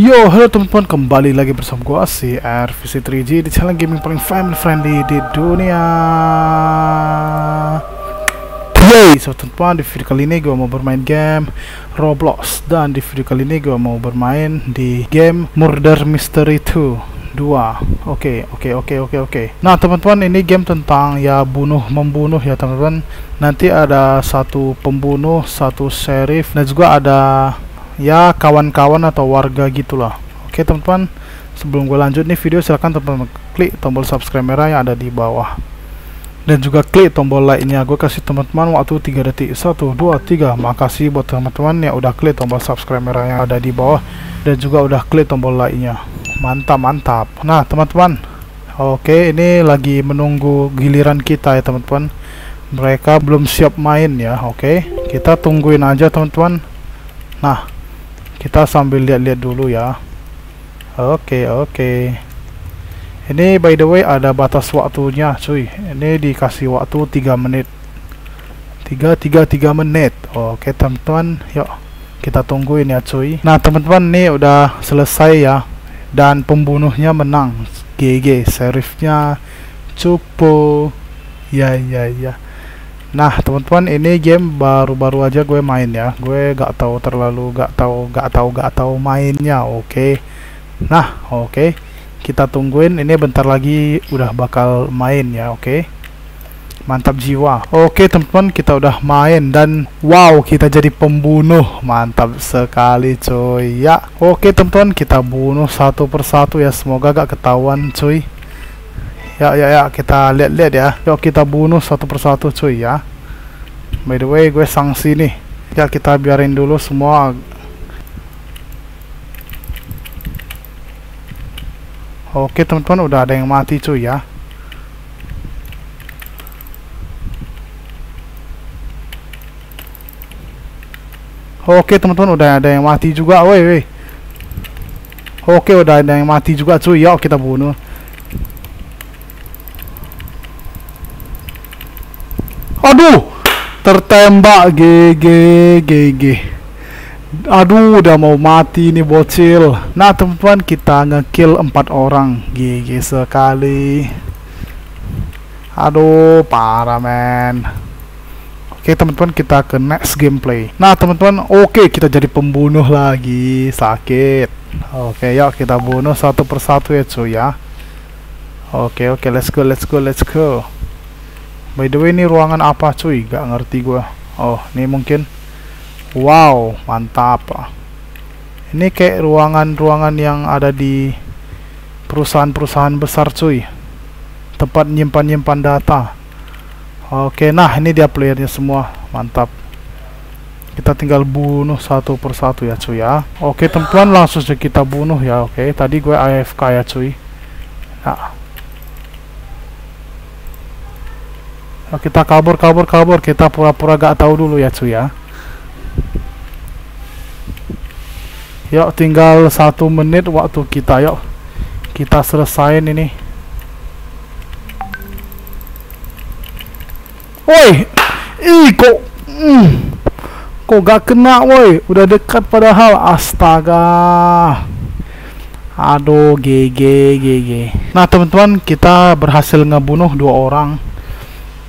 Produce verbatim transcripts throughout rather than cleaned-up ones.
Yo, halo teman-teman, kembali lagi bersama gua si R V C three G di channel gaming paling family friendly di dunia. Hey, so teman-teman, di video kali ini gua mau bermain game Roblox, dan di video kali ini gua mau bermain di game Murder Mystery two dua. Oke, oke, oke, oke, oke. Nah, teman-teman, ini game tentang ya bunuh membunuh ya, teman-teman. Nanti ada satu pembunuh, satu sheriff, dan juga ada ya kawan-kawan atau warga gitulah. Oke teman-teman, sebelum gue lanjut nih video, silahkan teman-teman klik tombol subscribe merah yang ada di bawah, dan juga klik tombol like-nya. Gue kasih teman-teman waktu tiga detik, satu dua tiga. Makasih buat teman-teman yang udah klik tombol subscribe merah yang ada di bawah dan juga udah klik tombol like-nya. Mantap, mantap. Nah teman-teman, oke, ini lagi menunggu giliran kita ya teman-teman. Mereka belum siap main ya. Oke, kita tungguin aja teman-teman. Nah, kita sambil lihat-lihat dulu ya. Oke, oke. Ini by the way ada batas waktunya cuy. Ini dikasih waktu tiga menit. tiga tiga tiga menit. Oke teman-teman, yuk kita tungguin ya cuy. Nah teman-teman, nih udah selesai ya, dan pembunuhnya menang. G G, sheriffnya cupu. Ya ya ya. Nah teman-teman, ini game baru-baru aja gue main ya. Gue gak tahu terlalu gak tahu gak tahu gak tahu mainnya. Oke. Nah, oke. Kita tungguin, ini bentar lagi udah bakal main ya, oke. Mantap jiwa. Oke, teman-teman, kita udah main dan wow, kita jadi pembunuh. Mantap sekali, coy. Ya. Oke, teman-teman, kita bunuh satu persatu ya. Semoga gak ketahuan, cuy. Ya ya ya, kita lihat-lihat ya. Yuk kita bunuh satu persatu cuy ya. By the way, gue sanksi nih. Ya kita biarin dulu semua. Oke teman-teman, udah ada yang mati cuy ya. Oke teman-teman, udah ada yang mati juga. Woi woi. Oke, udah ada yang mati juga cuy. Yuk kita bunuh. Aduh, tertembak. G G, G G. Aduh, udah mau mati nih bocil. Nah teman-teman, kita ngekill empat orang. G G sekali. Aduh, parah men. Oke teman-teman, kita ke next gameplay. Nah teman-teman, oke, kita jadi pembunuh lagi. Sakit. Oke, yuk kita bunuh satu persatu ya cuy ya. Oke, oke, let's go, let's go, let's go. By the way, ini ruangan apa cuy? Gak ngerti gue. Oh, ini mungkin. Wow, mantap. Ini kayak ruangan-ruangan yang ada di perusahaan-perusahaan besar cuy. Tempat nyimpan-nyimpan data. Oke, nah ini dia playernya semua. Mantap. Kita tinggal bunuh satu persatu ya cuy ya. Oke teman-teman, langsung aja kita bunuh ya. Oke, tadi gue A F K ya cuy. Nah, kita kabur, kabur, kabur. Kita pura-pura gak tahu dulu ya cuy ya. Yuk, tinggal satu menit waktu kita. Yuk, kita selesain ini. Woi, ih kok, mm, kok gak kena woi. Udah dekat padahal. Astaga. Aduh, G G, G G. Nah teman-teman, kita berhasil ngebunuh dua orang.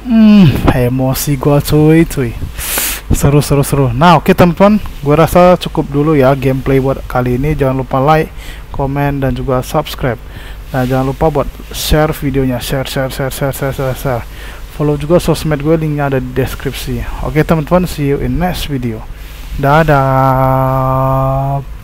Hmm, emosi gua cuy cuy. Seru seru seru. Nah oke teman-teman, gua rasa cukup dulu ya gameplay buat kali ini. Jangan lupa like, komen, dan juga subscribe. Nah jangan lupa buat share videonya. Share share share share share share, share. Follow juga sosmed gue, linknya ada di deskripsi. Oke teman-teman, see you in next video. Dadah.